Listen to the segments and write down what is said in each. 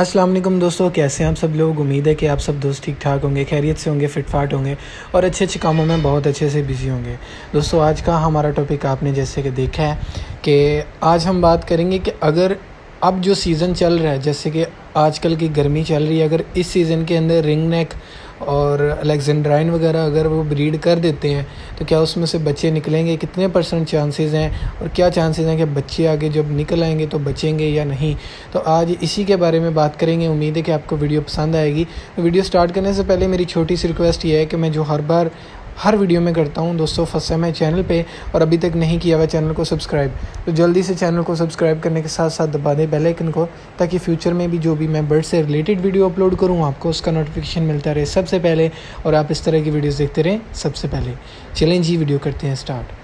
अस्सलाम वालेकुम दोस्तों, कैसे हैं आप सब लोग। उम्मीद है कि आप सब दोस्त ठीक ठाक होंगे, खैरियत से होंगे, फिटफाट होंगे और अच्छे अच्छे कामों में बहुत अच्छे से बिजी होंगे। दोस्तों आज का हमारा टॉपिक आपने जैसे कि देखा है कि आज हम बात करेंगे कि अगर अब जो सीज़न चल रहा है, जैसे कि आजकल की गर्मी चल रही है, अगर इस सीज़न के अंदर रिंगनेक और अलेक्जेंड्राइन वगैरह अगर वो ब्रीड कर देते हैं तो क्या उसमें से बच्चे निकलेंगे, कितने % चांसेस हैं और क्या चांसेस हैं कि बच्चे आगे जब निकल आएंगे तो बचेंगे या नहीं। तो आज इसी के बारे में बात करेंगे। उम्मीद है कि आपको वीडियो पसंद आएगी। वीडियो स्टार्ट करने से पहले मेरी छोटी सी रिक्वेस्ट ये है कि मैं जो हर बार हर वीडियो में करता हूं दोस्तों, फर्स्ट टाइम है चैनल पे और अभी तक नहीं किया हुआ चैनल को सब्सक्राइब, तो जल्दी से चैनल को सब्सक्राइब करने के साथ साथ दबा दें बेल आइकन को, ताकि फ्यूचर में भी जो भी मैं बर्ड से रिलेटेड वीडियो अपलोड करूं आपको उसका नोटिफिकेशन मिलता रहे सबसे पहले और आप इस तरह की वीडियोज़ देखते रहें सबसे पहले। चलें जी, वीडियो करते हैं स्टार्ट।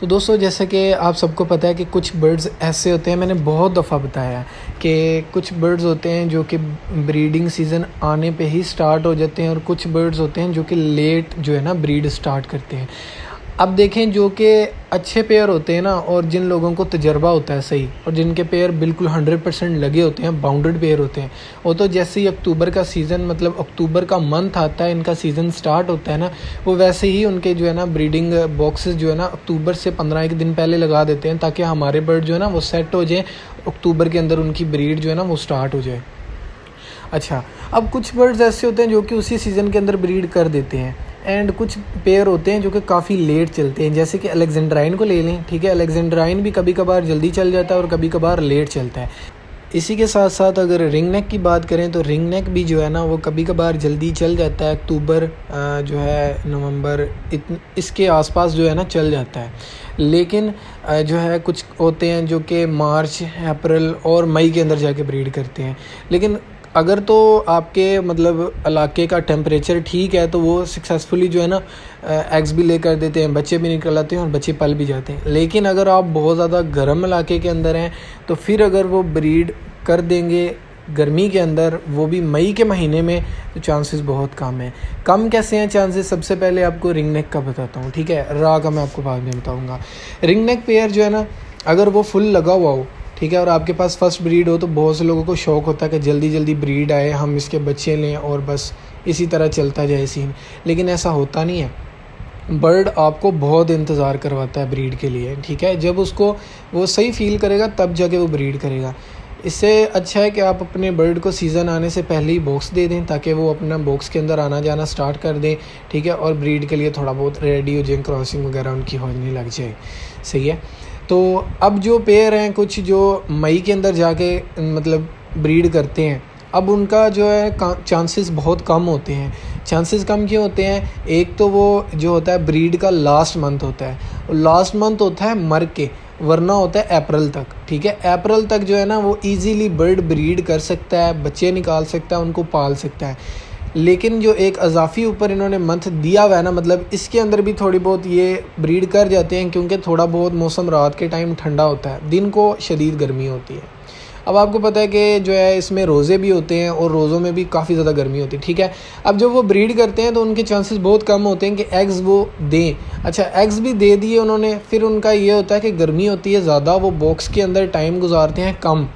तो दोस्तों जैसा कि आप सबको पता है कि कुछ बर्ड्स ऐसे होते हैं, मैंने बहुत दफ़ा बताया कि कुछ बर्ड्स होते हैं जो कि ब्रीडिंग सीज़न आने पे ही स्टार्ट हो जाते हैं और कुछ बर्ड्स होते हैं जो कि लेट जो है ना ब्रीड स्टार्ट करते हैं। अब देखें जो कि अच्छे पेयर होते हैं ना, और जिन लोगों को तजर्बा होता है सही, और जिनके पेयर बिल्कुल 100% लगे होते हैं, बाउंडेड पेयर होते हैं, वो तो जैसे ही अक्टूबर का सीज़न, मतलब अक्टूबर का मंथ आता है, इनका सीज़न स्टार्ट होता है ना, वो वैसे ही उनके जो है ना ब्रीडिंग बॉक्सेस जो है ना अक्टूबर से 15-1 दिन पहले लगा देते हैं, ताकि हमारे बर्ड जो है ना वो सेट हो जाए, अक्टूबर के अंदर उनकी ब्रीड जो है ना वो स्टार्ट हो जाए। अच्छा, अब कुछ बर्ड्स ऐसे होते हैं जो कि उसी सीज़न के अंदर ब्रीड कर देते हैं, एंड कुछ पेयर होते हैं जो कि काफ़ी लेट चलते हैं, जैसे कि अलेक्जेंड्राइन को ले लें, ठीक है। अलेक्जेंड्राइन भी कभी कभार जल्दी चल जाता है और कभी कभार लेट चलता है। इसी के साथ साथ अगर रिंगनेक की बात करें तो रिंगनेक भी जो है ना वो कभी कभार जल्दी चल जाता है, अक्टूबर जो है नवंबर इसके आसपास जो है ना चल जाता है, लेकिन जो है कुछ होते हैं जो कि मार्च, अप्रैल और मई के अंदर जाके ब्रीड करते हैं। लेकिन अगर तो आपके मतलब इलाके का टेम्परेचर ठीक है तो वो सक्सेसफुली जो है ना एग्स भी ले कर देते हैं, बच्चे भी निकल आते हैं और बच्चे पल भी जाते हैं। लेकिन अगर आप बहुत ज़्यादा गर्म इलाके के अंदर हैं तो फिर अगर वो ब्रीड कर देंगे गर्मी के अंदर, वो भी मई के महीने में, तो चांसेस बहुत कम हैं। कम कैसे हैं चांसेस, सबसे पहले आपको रिंगनेक का बताता हूँ, ठीक है। रा का मैं आपको बाद में बताऊँगा। रिंगनेक पेयर जो है ना अगर वो फुल लगा हुआ हो, ठीक है, और आपके पास फर्स्ट ब्रीड हो, तो बहुत से लोगों को शौक़ होता है कि जल्दी जल्दी ब्रीड आए, हम इसके बच्चे लें और बस इसी तरह चलता जाए सीन। लेकिन ऐसा होता नहीं है, बर्ड आपको बहुत इंतज़ार करवाता है ब्रीड के लिए, ठीक है। जब उसको वो सही फील करेगा तब जाके वो ब्रीड करेगा। इससे अच्छा है कि आप अपने बर्ड को सीज़न आने से पहले ही बॉक्स दे दें, ताकि वो अपना बॉक्स के अंदर आना जाना स्टार्ट कर दें, ठीक है, और ब्रीड के लिए थोड़ा बहुत रेडी हो जाए, क्रॉसिंग वगैरह उनकी होने लग जाए, सही है। तो अब जो पेयर हैं कुछ जो मई के अंदर जाके मतलब ब्रीड करते हैं, अब उनका जो है चांसेस बहुत कम होते हैं। चांसेस कम क्यों होते हैं, एक तो वो जो होता है ब्रीड का लास्ट मंथ होता है, लास्ट मंथ होता है मर के, वरना होता है अप्रैल तक, ठीक है। अप्रैल तक जो है ना वो इजीली बर्ड ब्रीड कर सकता है, बच्चे निकाल सकता है, उनको पाल सकता है। लेकिन जो एक अजाफी ऊपर इन्होंने मंथ दिया हुआ है ना, मतलब इसके अंदर भी थोड़ी बहुत ये ब्रीड कर जाते हैं, क्योंकि थोड़ा बहुत मौसम रात के टाइम ठंडा होता है, दिन को शदीद गर्मी होती है। अब आपको पता है कि जो है इसमें रोज़े भी होते हैं और रोज़ों में भी काफ़ी ज़्यादा गर्मी होती है, ठीक है। अब जब वो ब्रीड करते हैं तो उनके चांसेस बहुत कम होते हैं कि एग्स वो दें। अच्छा, एग्स भी दे दिए उन्होंने, फिर उनका ये होता है कि गर्मी होती है ज़्यादा, वो बॉक्स के अंदर टाइम गुजारते हैं कम।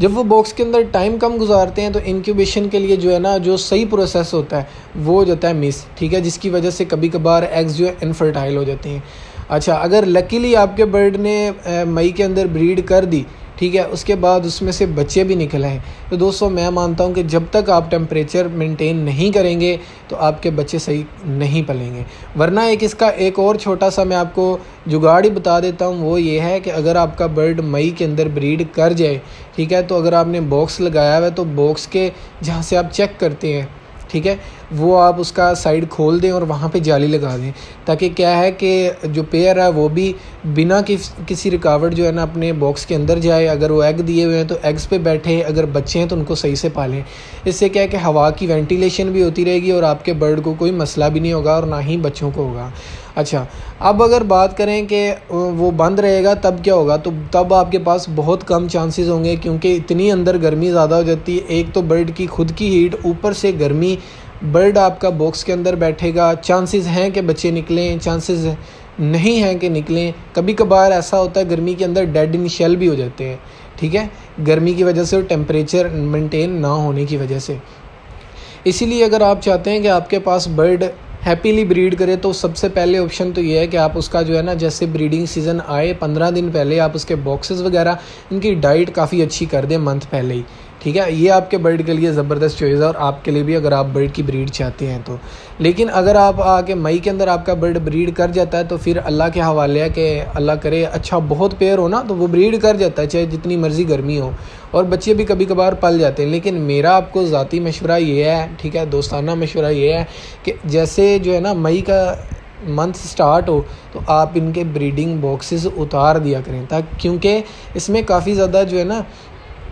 जब वो बॉक्स के अंदर टाइम कम गुजारते हैं तो इंक्यूबेशन के लिए जो है ना जो सही प्रोसेस होता है वो जाता है मिस, ठीक है, जिसकी वजह से कभी कभार एग्स जो है इनफर्टाइल हो जाते हैं। अच्छा, अगर लकीली आपके बर्ड ने मई के अंदर ब्रीड कर दी, ठीक है, उसके बाद उसमें से बच्चे भी निकल आए, तो दोस्तों मैं मानता हूं कि जब तक आप टेम्परेचर मेंटेन नहीं करेंगे तो आपके बच्चे सही नहीं पलेंगे। वरना इसका एक और छोटा सा मैं आपको जुगाड़ ही बता देता हूं, वो ये है कि अगर आपका बर्ड मई के अंदर ब्रीड कर जाए, ठीक है, तो अगर आपने बॉक्स लगाया हुआ है तो बॉक्स के जहाँ से आप चेक करते हैं, ठीक है, वो आप उसका साइड खोल दें और वहाँ पे जाली लगा दें, ताकि क्या है कि जो पेयर है वो भी बिना किसी रुकावट जो है ना अपने बॉक्स के अंदर जाए। अगर वो एग दिए हुए हैं तो एग्स पे बैठे, अगर बच्चे हैं तो उनको सही से पालें। इससे क्या है कि हवा की वेंटिलेशन भी होती रहेगी और आपके बर्ड को कोई मसला भी नहीं होगा और ना ही बच्चों को होगा। अच्छा, अब अगर बात करें कि वो बंद रहेगा तब क्या होगा, तो तब आपके पास बहुत कम चांसेस होंगे, क्योंकि इतनी अंदर गर्मी ज़्यादा हो जाती है। एक तो बर्ड की खुद की हीट, ऊपर से गर्मी, बर्ड आपका बॉक्स के अंदर बैठेगा, चांसेस हैं कि बच्चे निकलें, चांसेस नहीं हैं कि निकलें। कभी कभार ऐसा होता है गर्मी के अंदर डेड इन शेल भी हो जाते हैं, ठीक है, गर्मी की वजह से और टेम्परेचर मेंटेन ना होने की वजह से। इसीलिए अगर आप चाहते हैं कि आपके पास बर्ड हैप्पीली ब्रीड करे तो सबसे पहले ऑप्शन तो ये है कि आप उसका जो है ना, जैसे ब्रीडिंग सीज़न आए 15 दिन पहले आप उसके बॉक्सेस वगैरह, इनकी डाइट काफ़ी अच्छी कर दें मंथ पहले ही। ठीक है, ये आपके बर्ड के लिए ज़बरदस्त चॉइस है और आपके लिए भी अगर आप बर्ड की ब्रीड चाहते हैं तो। लेकिन अगर आप आके मई के अंदर आपका बर्ड ब्रीड कर जाता है तो फिर अल्लाह के हवाले है कि अल्लाह करे अच्छा बहुत पेयर हो ना, तो वो ब्रीड कर जाता है चाहे जितनी मर्ज़ी गर्मी हो, और बच्चे भी कभी कभार पल जाते हैं। लेकिन मेरा आपको ज़ाती मशवरा ये है, ठीक है, दोस्ताना मशवरा ये है कि जैसे जो है ना मई का मंथ स्टार्ट हो तो आप इनके ब्रीडिंग बॉक्सेस उतार दिया करें, ताकि क्योंकि इसमें काफ़ी ज़्यादा जो है ना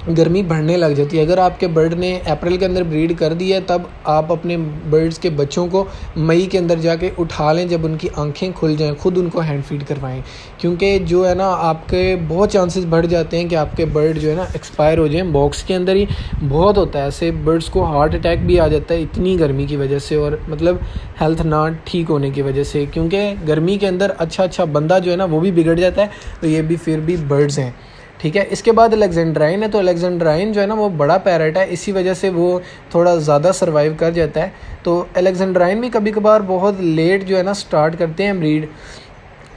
गर्मी बढ़ने लग जाती है। अगर आपके बर्ड ने अप्रैल के अंदर ब्रीड कर दी है तब आप अपने बर्ड्स के बच्चों को मई के अंदर जाके उठा लें, जब उनकी आंखें खुल जाएं, खुद उनको हैंड फीड करवाएं, क्योंकि जो है ना आपके बहुत चांसेस बढ़ जाते हैं कि आपके बर्ड जो है ना एक्सपायर हो जाएं बॉक्स के अंदर ही। बहुत होता है ऐसे, बर्ड्स को हार्ट अटैक भी आ जाता है इतनी गर्मी की वजह से, और मतलब हेल्थ ना ठीक होने की वजह से, क्योंकि गर्मी के अंदर अच्छा अच्छा बंदा जो है ना वो भी बिगड़ जाता है। तो ये भी फिर भी बर्ड्स हैं, ठीक है। इसके बाद अलेक्जेंड्राइन है, तो अलेक्जेंड्राइन जो है ना वो बड़ा पैरेट है, इसी वजह से वो थोड़ा ज़्यादा सर्वाइव कर जाता है। तो अलेक्जेंड्राइन भी कभी कभार बहुत लेट जो है ना स्टार्ट करते हैं ब्रीड,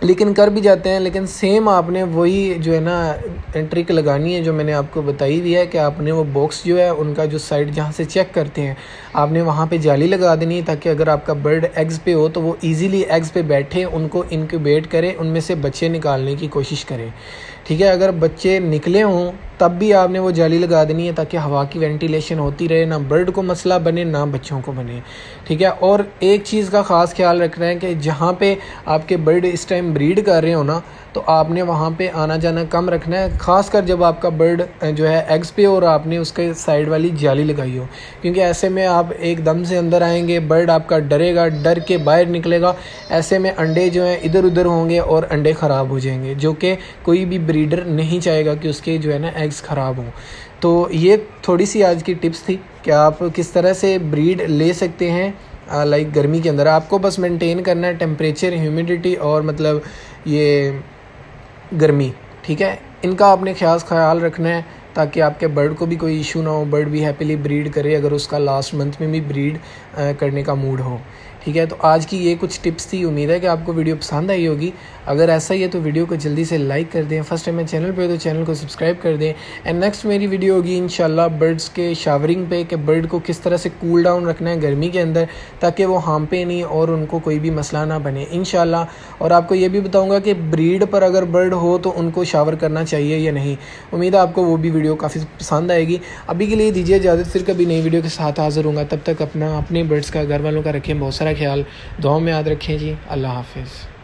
लेकिन कर भी जाते हैं। लेकिन सेम आपने वही जो है ना ट्रिक लगानी है जो मैंने आपको बताई हुई है, कि आपने वो बॉक्स जो है उनका जो साइड जहाँ से चेक करते हैं आपने वहाँ पे जाली लगा देनी, ताकि अगर आपका बर्ड एग्स पे हो तो वो इजीली एग्स पे बैठे, उनको इनक्यूबेट करें, उनमें से बच्चे निकालने की कोशिश करें। ठीक है, अगर बच्चे निकले हों तब भी आपने वो जाली लगा देनी है, ताकि हवा की वेंटिलेशन होती रहे, ना बर्ड को मसला बने ना बच्चों को बने। ठीक है, और एक चीज़ का ख़ास ख्याल रखना है कि जहाँ पे आपके बर्ड इस टाइम ब्रीड कर रहे हो ना, तो आपने वहाँ पे आना जाना कम रखना है, ख़ासकर जब आपका बर्ड जो है एग्स पे हो और आपने उसके साइड वाली जाली लगाई हो, क्योंकि ऐसे में आप एकदम से अंदर आएंगे, बर्ड आपका डरेगा, डर के बाहर निकलेगा, ऐसे में अंडे जो हैं इधर उधर होंगे और अंडे ख़राब हो जाएंगे, जो कि कोई भी ब्रीडर नहीं चाहेगा कि उसके जो है ना एग्स ख़राब हों। तो ये थोड़ी सी आज की टिप्स थी कि आप किस तरह से ब्रीड ले सकते हैं लाइक गर्मी के अंदर। आपको बस मेंटेन करना है टेम्परेचर, ह्यूमिडिटी और मतलब ये गर्मी, ठीक है, इनका आपने खास ख्याल रखना है ताकि आपके बर्ड को भी कोई इशू ना हो, बर्ड भी हैप्पीली ब्रीड करे अगर उसका लास्ट मंथ में भी ब्रीड करने का मूड हो। ठीक है, तो आज की ये कुछ टिप्स थी, उम्मीद है कि आपको वीडियो पसंद आई होगी। अगर ऐसा ही है तो वीडियो को जल्दी से लाइक कर दें, फर्स्ट टाइम मेरे चैनल पे तो चैनल को सब्सक्राइब कर दें। एंड नेक्स्ट मेरी वीडियो होगी इंशाल्लाह बर्ड्स के शावरिंग पे, कि बर्ड को किस तरह से कूल डाउन रखना है गर्मी के अंदर, ताकि वो हार्म पे नहीं और उनको कोई भी मसला ना बने इंशाल्लाह। और आपको ये भी बताऊँगा कि ब्रीड पर अगर बर्ड हो तो उनको शावर करना चाहिए या नहीं। उम्मीद है आपको वो भी वीडियो काफ़ी पसंद आएगी। अभी के लिए दीजिए इजाज़त, फिर कभी नई वीडियो के साथ हाज़िर होंगे। तब तक अपना, अपने बर्ड्स का, घर वालों का रखें बहुत सारा ख्याल, दुआ में याद रखें जी। अल्लाह हाफिज़।